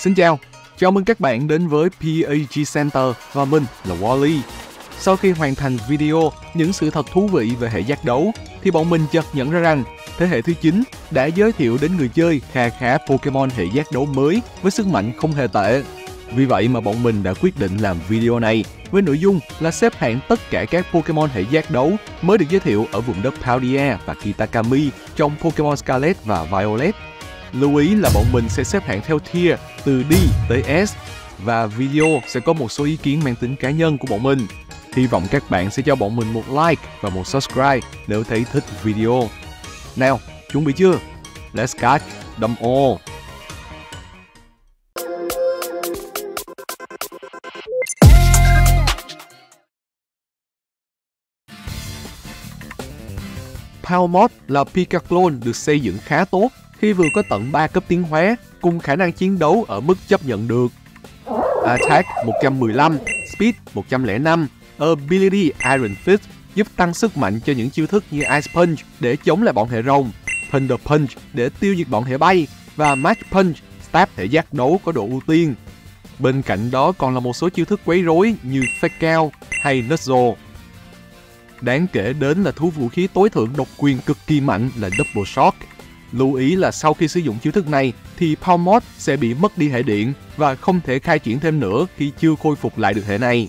Xin chào, chào mừng các bạn đến với PAG Center và mình là Wally. Sau khi hoàn thành video những sự thật thú vị về hệ giác đấu thì bọn mình chợt nhận ra rằng thế hệ thứ 9 đã giới thiệu đến người chơi kha khá Pokemon hệ giác đấu mới với sức mạnh không hề tệ. Vì vậy mà bọn mình đã quyết định làm video này với nội dung là xếp hạng tất cả các Pokemon hệ giác đấu mới được giới thiệu ở vùng đất Paldea và Kitakami trong Pokemon Scarlet và Violet. Lưu ý là bọn mình sẽ xếp hạng theo tier từ D tới S và video sẽ có một số ý kiến mang tính cá nhân của bọn mình. Hy vọng các bạn sẽ cho bọn mình một like và một subscribe nếu thấy thích video. Nào, chuẩn bị chưa? Let's catch them all! Pawmot là Pika Clone được xây dựng khá tốt khi vừa có tận 3 cấp tiến hóa cùng khả năng chiến đấu ở mức chấp nhận được. Attack 115, Speed 105, Ability Iron Fist giúp tăng sức mạnh cho những chiêu thức như Ice Punch để chống lại bọn hệ rồng, Thunder Punch để tiêu diệt bọn hệ bay và Match Punch stab hệ giác đấu có độ ưu tiên. Bên cạnh đó còn là một số chiêu thức quấy rối như Fake Out hay Nuzzle. Đáng kể đến là thú vũ khí tối thượng độc quyền cực kỳ mạnh là Double Shock. Lưu ý là sau khi sử dụng chiêu thức này thì Pawmot sẽ bị mất đi hệ điện và không thể khai triển thêm nữa khi chưa khôi phục lại được hệ này.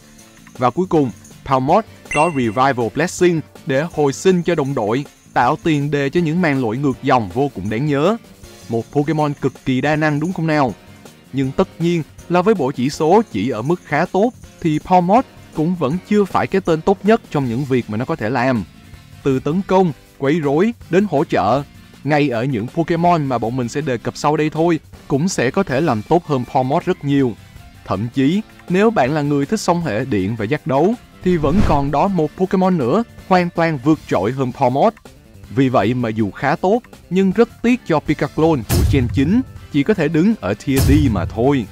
Và cuối cùng, Pawmot có Revival Blessing để hồi sinh cho đồng đội, tạo tiền đề cho những màn lội ngược dòng vô cùng đáng nhớ. Một Pokemon cực kỳ đa năng đúng không nào? Nhưng tất nhiên là với bộ chỉ số chỉ ở mức khá tốt thì Pawmot cũng vẫn chưa phải cái tên tốt nhất trong những việc mà nó có thể làm. Từ tấn công, quấy rối đến hỗ trợ, ngay ở những Pokemon mà bọn mình sẽ đề cập sau đây thôi cũng sẽ có thể làm tốt hơn Pawmot rất nhiều. Thậm chí, nếu bạn là người thích song hệ điện và giác đấu thì vẫn còn đó một Pokemon nữa hoàn toàn vượt trội hơn Pawmot. Vì vậy mà dù khá tốt nhưng rất tiếc cho Pika Clone của Gen 9 chỉ có thể đứng ở Tier D mà thôi.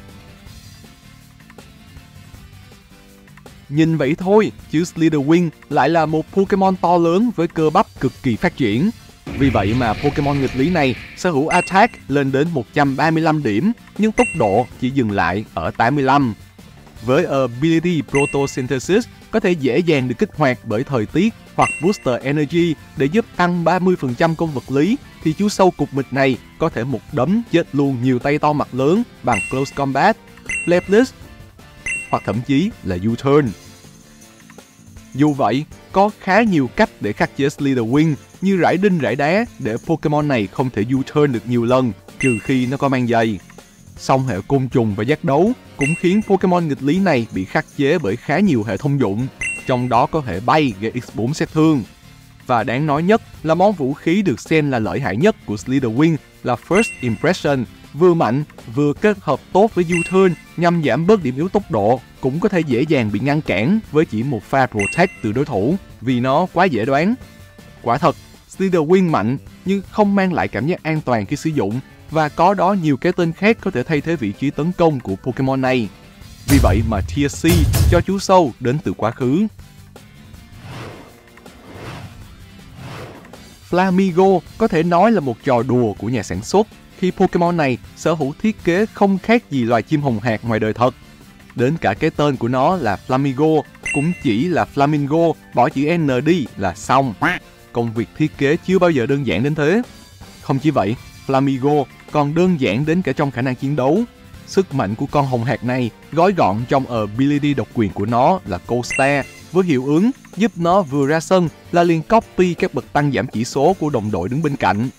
Nhìn vậy thôi chứ Slither Wing lại là một Pokemon to lớn với cơ bắp cực kỳ phát triển. Vì vậy mà Pokemon nghịch lý này sở hữu Attack lên đến 135 điểm nhưng tốc độ chỉ dừng lại ở 85. Với Ability Photosynthesis có thể dễ dàng được kích hoạt bởi thời tiết hoặc Booster Energy để giúp tăng 30% công vật lý thì chú sâu cục mịch này có thể một đấm chết luôn nhiều tay to mặt lớn bằng Close Combat, Flapless hoặc thậm chí là U-Turn. Dù vậy, có khá nhiều cách để khắc chế Slither Wing như rải đinh rải đá để Pokemon này không thể U-turn được nhiều lần trừ khi nó có mang giày. Song hệ côn trùng và giác đấu cũng khiến Pokemon nghịch lý này bị khắc chế bởi khá nhiều hệ thông dụng, trong đó có hệ bay gây x4 sát thương. Và đáng nói nhất là món vũ khí được xem là lợi hại nhất của Slither Wing là First Impression, vừa mạnh vừa kết hợp tốt với U-turn nhằm giảm bớt điểm yếu tốc độ, cũng có thể dễ dàng bị ngăn cản với chỉ một pha Protect từ đối thủ vì nó quá dễ đoán. Quả thật, Slither Wing mạnh nhưng không mang lại cảm giác an toàn khi sử dụng và có đó nhiều cái tên khác có thể thay thế vị trí tấn công của Pokemon này. Vì vậy mà Tier C cho chú sâu đến từ quá khứ. Flamigo có thể nói là một trò đùa của nhà sản xuất khi Pokemon này sở hữu thiết kế không khác gì loài chim hồng hạc ngoài đời thật. Đến cả cái tên của nó là Flamigo cũng chỉ là Flamingo bỏ chữ N đi là xong. Công việc thiết kế chưa bao giờ đơn giản đến thế. Không chỉ vậy, Flamigo còn đơn giản đến cả trong khả năng chiến đấu. Sức mạnh của con hồng hạc này gói gọn trong ability độc quyền của nó là Cold Stare với hiệu ứng giúp nó vừa ra sân là liền copy các bậc tăng giảm chỉ số của đồng đội đứng bên cạnh.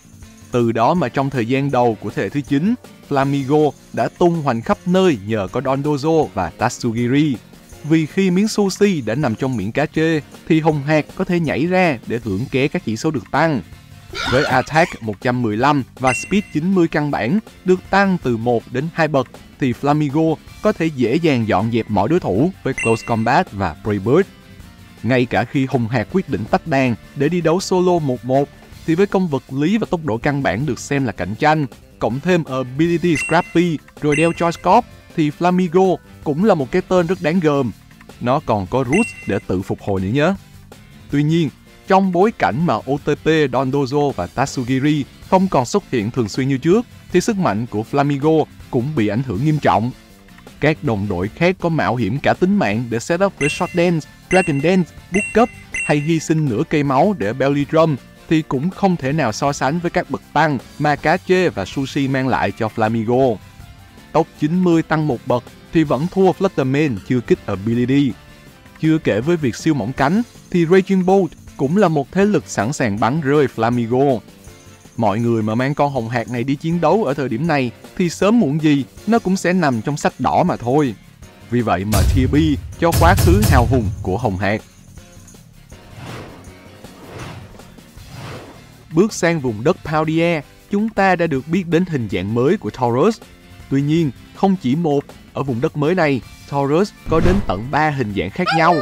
Từ đó mà trong thời gian đầu của thế hệ thứ 9, Flamigo đã tung hoành khắp nơi nhờ có Dondozo và Tatsugiri. Vì khi miếng sushi đã nằm trong miệng cá trê thì hồng hạc có thể nhảy ra để hưởng ké các chỉ số được tăng. Với Attack 115 và Speed 90 căn bản được tăng từ 1 đến 2 bậc thì Flamigo có thể dễ dàng dọn dẹp mọi đối thủ với Close Combat và Prey Bird. Ngay cả khi hồng hạc quyết định tách đàn để đi đấu solo 1-1 thì với công vật lý và tốc độ căn bản được xem là cạnh tranh, cộng thêm Ability Scrappy rồi đeo Choice Corp thì Flamigo cũng là một cái tên rất đáng gờm. Nó còn có Roots để tự phục hồi nữa nhé. Tuy nhiên, trong bối cảnh mà OTP Dondozo và Tatsugiri không còn xuất hiện thường xuyên như trước thì sức mạnh của Flamigo cũng bị ảnh hưởng nghiêm trọng. Các đồng đội khác có mạo hiểm cả tính mạng để set up với Short Dance, Dragon Dance, Book Cup hay hy sinh nửa cây máu để Belly Drum thì cũng không thể nào so sánh với các bậc tăng mà cá chê và sushi mang lại cho Flamigo. Tốc 90 tăng một bậc thì vẫn thua Flutterman chưa kích ability. Chưa kể với việc siêu mỏng cánh thì Raging Bolt cũng là một thế lực sẵn sàng bắn rơi Flamigo. Mọi người mà mang con hồng hạc này đi chiến đấu ở thời điểm này thì sớm muộn gì nó cũng sẽ nằm trong sách đỏ mà thôi. Vì vậy mà Tier B cho quá khứ hào hùng của hồng hạc. Bước sang vùng đất Paldea, chúng ta đã được biết đến hình dạng mới của Tauros. Tuy nhiên, không chỉ một, ở vùng đất mới này, Tauros có đến tận 3 hình dạng khác nhau.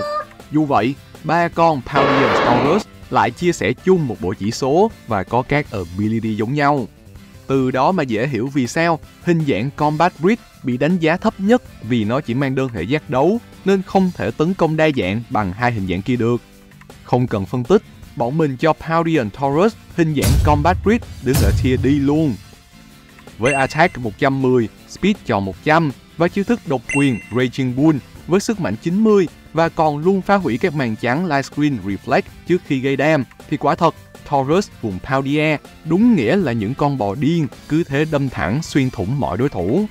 Dù vậy, 3 con Paldean Tauros lại chia sẻ chung một bộ chỉ số và có các ability giống nhau. Từ đó mà dễ hiểu vì sao hình dạng Combat Breed bị đánh giá thấp nhất, vì nó chỉ mang đơn hệ giác đấu nên không thể tấn công đa dạng bằng hai hình dạng kia được. Không cần phân tích, bọn mình cho Pawmot Tauros hình dạng Combat Breed đứng ở Tier D luôn. Với Attack 110, Speed cho 100 và chiêu thức độc quyền Raging Bull với sức mạnh 90 và còn luôn phá hủy các màn chắn Light Screen Reflect trước khi gây đam, thì quả thật Tauros vùng Paldea đúng nghĩa là những con bò điên cứ thế đâm thẳng xuyên thủng mọi đối thủ.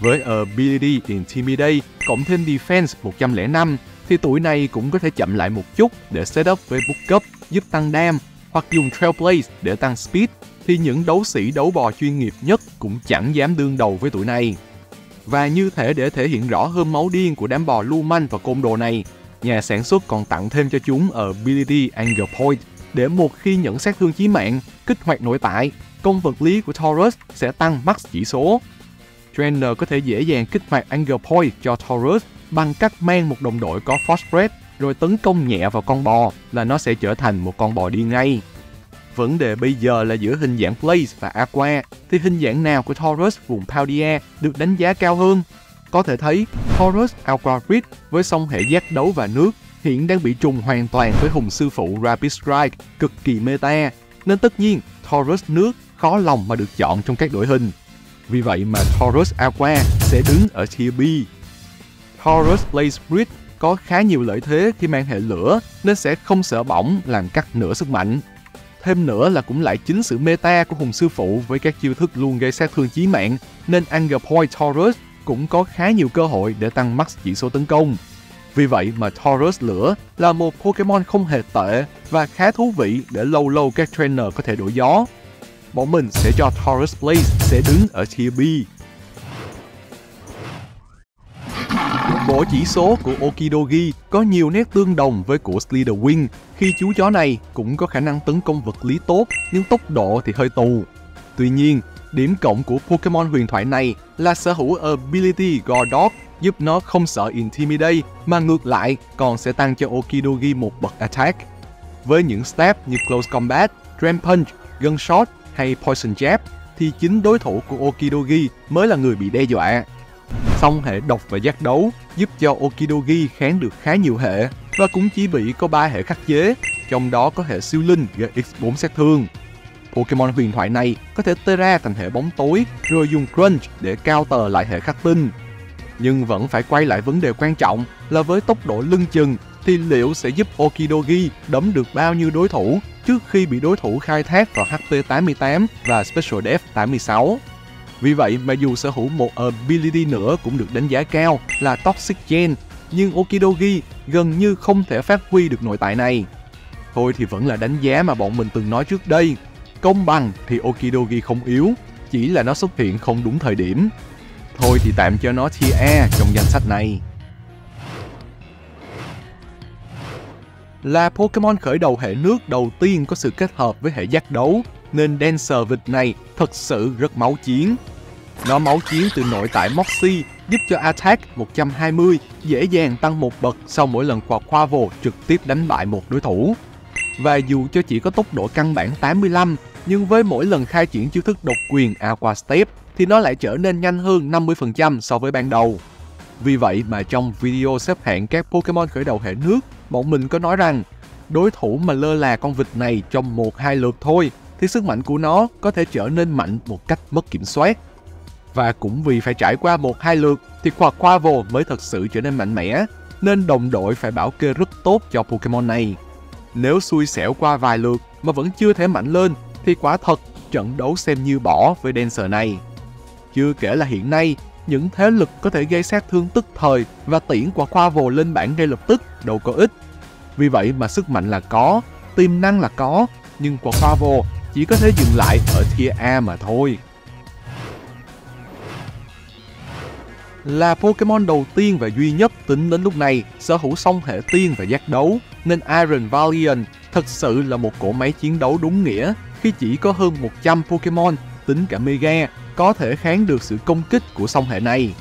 Với Ability Intimidate cộng thêm Defense 105 thì tụi này cũng có thể chậm lại một chút để set up với Book Cup giúp tăng đam, hoặc dùng Trailblaze để tăng Speed thì những đấu sĩ đấu bò chuyên nghiệp nhất cũng chẳng dám đương đầu với tụi này. Và như thể để thể hiện rõ hơn máu điên của đám bò lưu manh và côn đồ này, nhà sản xuất còn tặng thêm cho chúng Ability Anger Point để một khi nhận sát thương chí mạng, kích hoạt nội tại, công vật lý của Tauros sẽ tăng max chỉ số. Trainer có thể dễ dàng kích hoạt Anger Point cho Tauros bằng cách mang một đồng đội có Force Breath rồi tấn công nhẹ vào con bò là nó sẽ trở thành một con bò điên ngay. Vấn đề bây giờ là giữa hình dạng Blaze và Aqua, thì hình dạng nào của Tauros vùng Paldea được đánh giá cao hơn? Có thể thấy, Tauros Aqua Breed với song hệ giác đấu và nước hiện đang bị trùng hoàn toàn với hùng sư phụ Rapid Strike, cực kỳ meta, nên tất nhiên Tauros nước khó lòng mà được chọn trong các đội hình. Vì vậy mà Tauros Aqua sẽ đứng ở Tier B. Tauros Blaze Breed có khá nhiều lợi thế khi mang hệ lửa nên sẽ không sợ bỏng làm cắt nửa sức mạnh. Thêm nữa là cũng lại chính sự meta của hùng sư phụ với các chiêu thức luôn gây sát thương chí mạng nên Anger Point Tauros cũng có khá nhiều cơ hội để tăng max chỉ số tấn công. Vì vậy mà Tauros lửa là một Pokemon không hề tệ và khá thú vị để lâu lâu các trainer có thể đổi gió. Bọn mình sẽ cho Tauros Blaze sẽ đứng ở Tier B. Bộ chỉ số của Okidogi có nhiều nét tương đồng với của Slither Wing khi chú chó này cũng có khả năng tấn công vật lý tốt nhưng tốc độ thì hơi tù. Tuy nhiên, điểm cộng của Pokemon huyền thoại này là sở hữu Ability Goldog giúp nó không sợ Intimidate mà ngược lại còn sẽ tăng cho Okidogi một bậc Attack. Với những step như Close Combat, Dram Punch, Gunshot hay Poison Jab thì chính đối thủ của Okidogi mới là người bị đe dọa. Song hệ độc và giác đấu giúp cho Okidogi kháng được khá nhiều hệ và cũng chỉ bị có 3 hệ khắc chế, trong đó có hệ siêu linh gây x4 sát thương. Pokemon huyền thoại này có thể Terra thành hệ bóng tối rồi dùng Crunch để counter lại hệ khắc tinh. Nhưng vẫn phải quay lại vấn đề quan trọng là với tốc độ lưng chừng thì liệu sẽ giúp Okidogi đấm được bao nhiêu đối thủ trước khi bị đối thủ khai thác vào HP 88 và Special Def 86. Vì vậy mà dù sở hữu một ability nữa cũng được đánh giá cao là Toxic Gen, nhưng Okidogi gần như không thể phát huy được nội tại này. Thôi thì vẫn là đánh giá mà bọn mình từng nói trước đây, công bằng thì Okidogi không yếu, chỉ là nó xuất hiện không đúng thời điểm. Thôi thì tạm cho nó Tier A trong danh sách này. Là Pokemon khởi đầu hệ nước đầu tiên có sự kết hợp với hệ giác đấu, nên Dancer vịt này thật sự rất máu chiến. Nó máu chiến từ nội tại Moxie giúp cho Attack 120 dễ dàng tăng một bậc sau mỗi lần Quaquaval trực tiếp đánh bại một đối thủ. Và dù cho chỉ có tốc độ căn bản 85, nhưng với mỗi lần khai triển chiêu thức độc quyền Aqua Step thì nó lại trở nên nhanh hơn 50% so với ban đầu. Vì vậy mà trong video xếp hạng các Pokemon khởi đầu hệ nước, bọn mình có nói rằng đối thủ mà lơ là con vịt này trong 1-2 lượt thôi thì sức mạnh của nó có thể trở nên mạnh một cách mất kiểm soát. Và cũng vì phải trải qua một hai lượt thì Quaquaval mới thật sự trở nên mạnh mẽ, nên đồng đội phải bảo kê rất tốt cho Pokemon này. Nếu xui xẻo qua vài lượt mà vẫn chưa thể mạnh lên thì quả thật trận đấu xem như bỏ với Dancer này. Chưa kể là hiện nay, những thế lực có thể gây sát thương tức thời và tiễn Quaquaval lên bảng ngay lập tức đâu có ích. Vì vậy mà sức mạnh là có, tiềm năng là có, nhưng Quaquaval chỉ có thể dừng lại ở Tier A mà thôi. Là Pokemon đầu tiên và duy nhất tính đến lúc này sở hữu song hệ tiên và giác đấu, nên Iron Valiant thật sự là một cỗ máy chiến đấu đúng nghĩa khi chỉ có hơn 100 Pokemon, tính cả Mega, có thể kháng được sự công kích của song hệ này.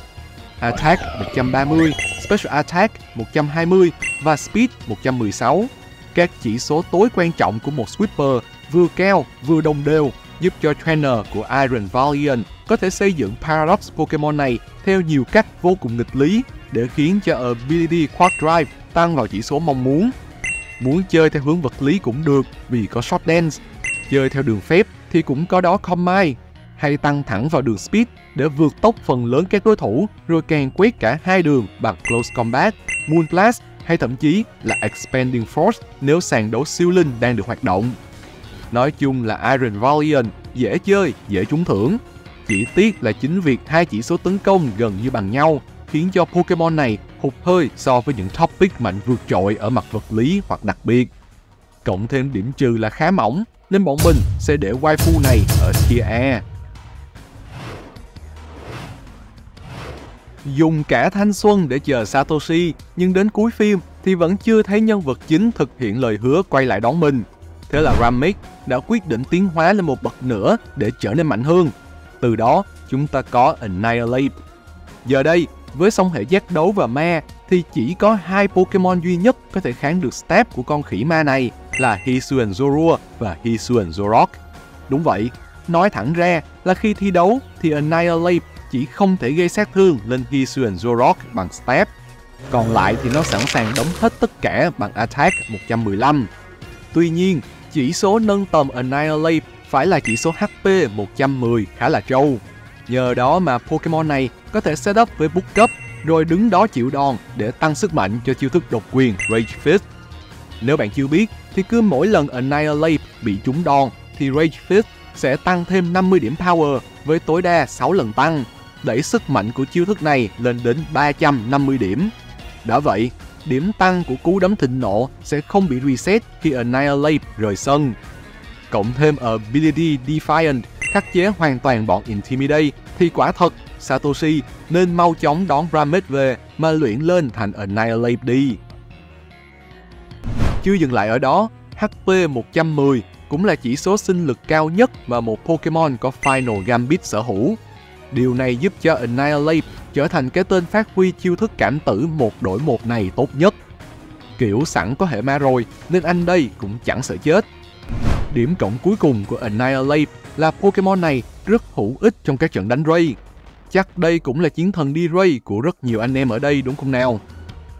Attack 130, Special Attack 120 và Speed 116. Các chỉ số tối quan trọng của một Sweeper vừa cao vừa đồng đều, giúp cho trainer của Iron Valiant có thể xây dựng Paradox Pokemon này theo nhiều cách vô cùng nghịch lý để khiến cho Ability Quark Drive tăng vào chỉ số mong muốn. Muốn chơi theo hướng vật lý cũng được vì có Short Dance, chơi theo đường phép thì cũng có đó Combine, hay tăng thẳng vào đường Speed để vượt tốc phần lớn các đối thủ rồi càng quét cả hai đường bằng Close Combat, Moon Blast hay thậm chí là Expanding Force nếu sàn đấu siêu linh đang được hoạt động. Nói chung là Iron Valiant dễ chơi, dễ trúng thưởng. Chỉ tiếc là chính việc hai chỉ số tấn công gần như bằng nhau khiến cho Pokemon này hụt hơi so với những top pick mạnh vượt trội ở mặt vật lý hoặc đặc biệt. Cộng thêm điểm trừ là khá mỏng nên bọn mình sẽ để waifu này ở Tier A. Dùng cả thanh xuân để chờ Satoshi, nhưng đến cuối phim thì vẫn chưa thấy nhân vật chính thực hiện lời hứa quay lại đón mình. Thế là Ramek đã quyết định tiến hóa lên một bậc nữa để trở nên mạnh hơn. Từ đó, chúng ta có Annihilape. Giờ đây, với song hệ giác đấu và ma thì chỉ có hai Pokemon duy nhất có thể kháng được stab của con khỉ ma này là Hisuian Zorua và Hisuian Zorok. Đúng vậy, nói thẳng ra là khi thi đấu thì Annihilape chỉ không thể gây sát thương lên Hisuian Zorok bằng stab. Còn lại thì nó sẵn sàng đóng hết tất cả bằng Attack 115. Tuy nhiên, chỉ số nâng tầm Annihilape phải là chỉ số HP 110 khá là trâu. Nhờ đó mà Pokemon này có thể set up với Book Up rồi đứng đó chịu đòn để tăng sức mạnh cho chiêu thức độc quyền Rage Fist. Nếu bạn chưa biết thì cứ mỗi lần Annihilape bị trúng đòn thì Rage Fist sẽ tăng thêm 50 điểm power với tối đa 6 lần tăng, đẩy sức mạnh của chiêu thức này lên đến 350 điểm. Đã vậy, điểm tăng của cú đấm thịnh nộ sẽ không bị reset khi Annihilape rời sân. Cộng thêm Ability Defiant khắc chế hoàn toàn bọn Intimidate thì quả thật Satoshi nên mau chóng đón Ramet về mà luyện lên thành Annihilape đi. Chưa dừng lại ở đó, HP 110 cũng là chỉ số sinh lực cao nhất mà một Pokemon có Final Gambit sở hữu. Điều này giúp cho Annihilape trở thành cái tên phát huy chiêu thức cảm tử một đổi một này tốt nhất. Kiểu sẵn có hệ ma rồi nên anh đây cũng chẳng sợ chết. Điểm cộng cuối cùng của Annihilape là Pokemon này rất hữu ích trong các trận đánh Raid. Chắc đây cũng là chiến thần đi Raid của rất nhiều anh em ở đây đúng không nào?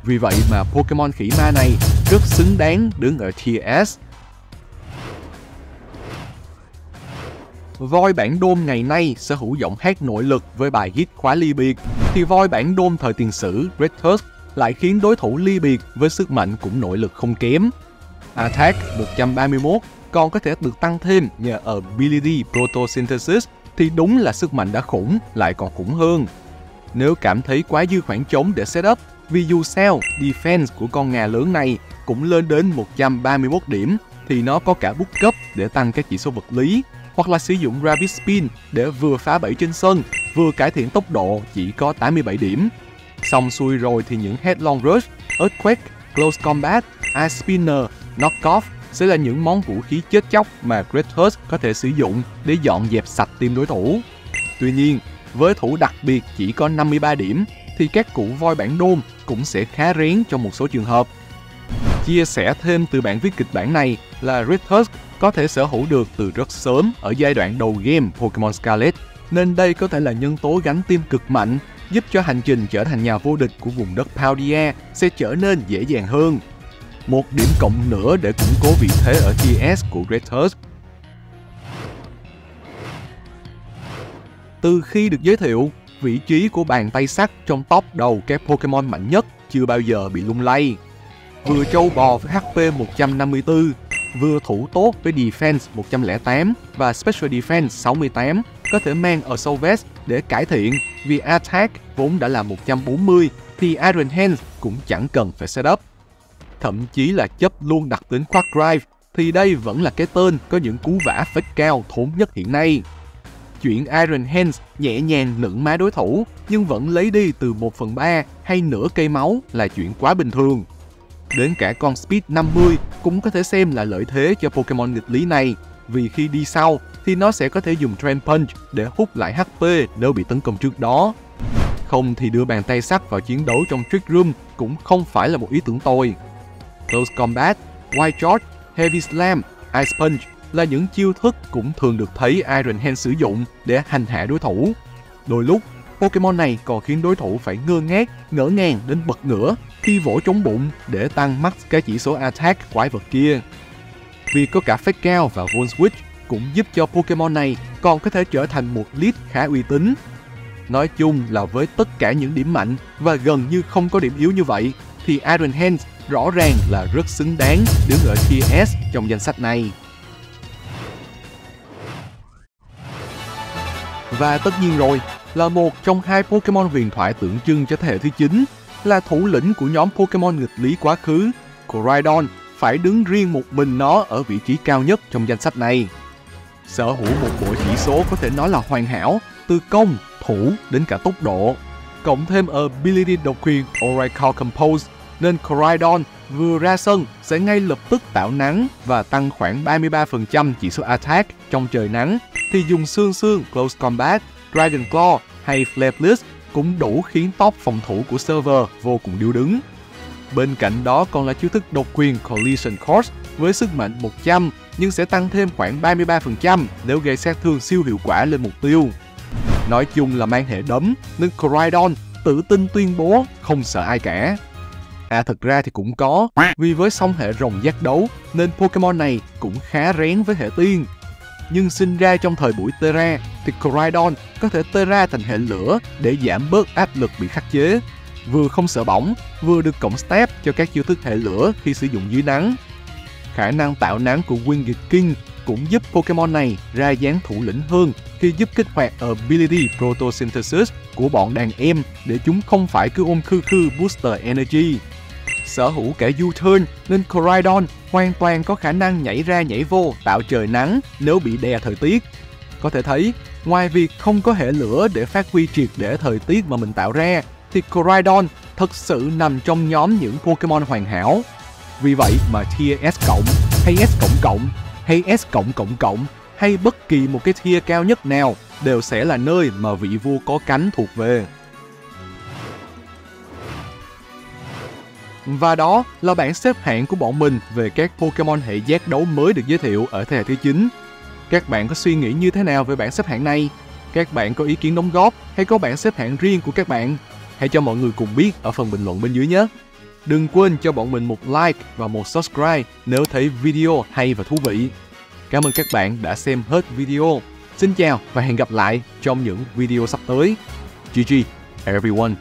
Vì vậy mà Pokemon khỉ ma này rất xứng đáng đứng ở Tier S. Voi bản đôn ngày nay sở hữu giọng hát nội lực với bài hit khóa ly biệt, thì voi bản đôn thời tiền sử Great Tusk lại khiến đối thủ ly biệt với sức mạnh cũng nội lực không kém. Attack 131 còn có thể được tăng thêm nhờ Ability Photosynthesis thì đúng là sức mạnh đã khủng lại còn khủng hơn. Nếu cảm thấy quá dư khoảng trống để set up, vì dù sao Defense của con ngà lớn này cũng lên đến 131 điểm thì nó có cả bút cấp để tăng các chỉ số vật lý, hoặc là sử dụng Rabbit Spin để vừa phá bẫy trên sân, vừa cải thiện tốc độ chỉ có 87 điểm. Xong xuôi rồi thì những Headlong Rush, Earthquake, Close Combat, Ice Spinner, Knock Off sẽ là những món vũ khí chết chóc mà Great Tusk có thể sử dụng để dọn dẹp sạch team đối thủ. Tuy nhiên, với thủ đặc biệt chỉ có 53 điểm thì các cụ voi bản đôn cũng sẽ khá rén trong một số trường hợp. Chia sẻ thêm từ bản viết kịch bản này là Great Tusk có thể sở hữu được từ rất sớm ở giai đoạn đầu game Pokemon Scarlet, nên đây có thể là nhân tố gánh team cực mạnh giúp cho hành trình trở thành nhà vô địch của vùng đất Paldea sẽ trở nên dễ dàng hơn. Một điểm cộng nữa để củng cố vị thế ở TS của Great Tusk. Từ khi được giới thiệu, vị trí của bàn tay sắt trong top đầu các Pokemon mạnh nhất chưa bao giờ bị lung lay. Vừa trâu bò với HP 154, vừa thủ tốt với Defense 108 và Special Defense 68, có thể mang ở sâu vest để cải thiện vì Attack vốn đã là 140 thì Iron Hands cũng chẳng cần phải setup. Thậm chí là chấp luôn đặc tính Quaquaval thì đây vẫn là cái tên có những cú vả phết cao thốn nhất hiện nay. Chuyện Iron Hands nhẹ nhàng nựng má đối thủ nhưng vẫn lấy đi từ 1/3 hay nửa cây máu là chuyện quá bình thường. Đến cả con Speed 50 cũng có thể xem là lợi thế cho Pokemon nghịch lý này, vì khi đi sau thì nó sẽ có thể dùng Drain Punch để hút lại HP nếu bị tấn công trước đó. Không thì đưa bàn tay sắt vào chiến đấu trong Trick Room cũng không phải là một ý tưởng tồi. Close Combat, Wild Charge, Heavy Slam, Ice Punch là những chiêu thức cũng thường được thấy Iron Hand sử dụng để hành hạ đối thủ. Đôi lúc, Pokemon này còn khiến đối thủ phải ngơ ngác, ngỡ ngàng đến bật ngửa khi vỗ trống bụng để tăng max cái chỉ số Attack quái vật kia. Vì có cả Fake Cao và Volt Switch cũng giúp cho Pokemon này còn có thể trở thành một lead khá uy tín. Nói chung là với tất cả những điểm mạnh và gần như không có điểm yếu như vậy, thì Iron Hands rõ ràng là rất xứng đáng đứng ở tier S trong danh sách này. Và tất nhiên rồi, là một trong hai Pokemon huyền thoại tượng trưng cho thế hệ thứ 9, là thủ lĩnh của nhóm Pokemon nghịch lý quá khứ, Koraidon, phải đứng riêng một mình nó ở vị trí cao nhất trong danh sách này. Sở hữu một bộ chỉ số có thể nói là hoàn hảo, từ công, thủ đến cả tốc độ. Cộng thêm ability độc quyền Oracle Compose, nên Koraidon vừa ra sân sẽ ngay lập tức tạo nắng và tăng khoảng 33% chỉ số Attack trong trời nắng, thì dùng xương xương Close Combat, Dragon Claw hay Flapless cũng đủ khiến top phòng thủ của server vô cùng điêu đứng. Bên cạnh đó còn là chiêu thức độc quyền Collision Course với sức mạnh 100 nhưng sẽ tăng thêm khoảng 33% nếu gây sát thương siêu hiệu quả lên mục tiêu. Nói chung là mang hệ đấm nên Koraidon tự tin tuyên bố không sợ ai cả. À, thật ra thì cũng có, vì với song hệ rồng giác đấu nên Pokemon này cũng khá rén với hệ tiên. Nhưng sinh ra trong thời buổi Terra thì Koraidon có thể Terra thành hệ lửa để giảm bớt áp lực bị khắc chế. Vừa không sợ bỏng, vừa được cộng step cho các chiêu thức hệ lửa khi sử dụng dưới nắng. Khả năng tạo nắng của Winged King cũng giúp Pokemon này ra dáng thủ lĩnh hơn khi giúp kích hoạt Ability Photosynthesis của bọn đàn em để chúng không phải cứ ôm khư khư Booster Energy. Sở hữu cả U-turn nên Koraidon hoàn toàn có khả năng nhảy ra nhảy vô tạo trời nắng nếu bị đè thời tiết. Có thể thấy, ngoài việc không có hệ lửa để phát huy triệt để thời tiết mà mình tạo ra, thì Koraidon thật sự nằm trong nhóm những Pokemon hoàn hảo. Vì vậy mà tier S+, hay S++, hay S++, hay bất kỳ một cái tier cao nhất nào đều sẽ là nơi mà vị vua có cánh thuộc về. Và đó là bảng xếp hạng của bọn mình về các Pokemon hệ giác đấu mới được giới thiệu ở thế hệ thứ 9. Các bạn có suy nghĩ như thế nào về bảng xếp hạng này? Các bạn có ý kiến đóng góp hay có bảng xếp hạng riêng của các bạn? Hãy cho mọi người cùng biết ở phần bình luận bên dưới nhé! Đừng quên cho bọn mình một like và một subscribe nếu thấy video hay và thú vị. Cảm ơn các bạn đã xem hết video. Xin chào và hẹn gặp lại trong những video sắp tới. GG everyone!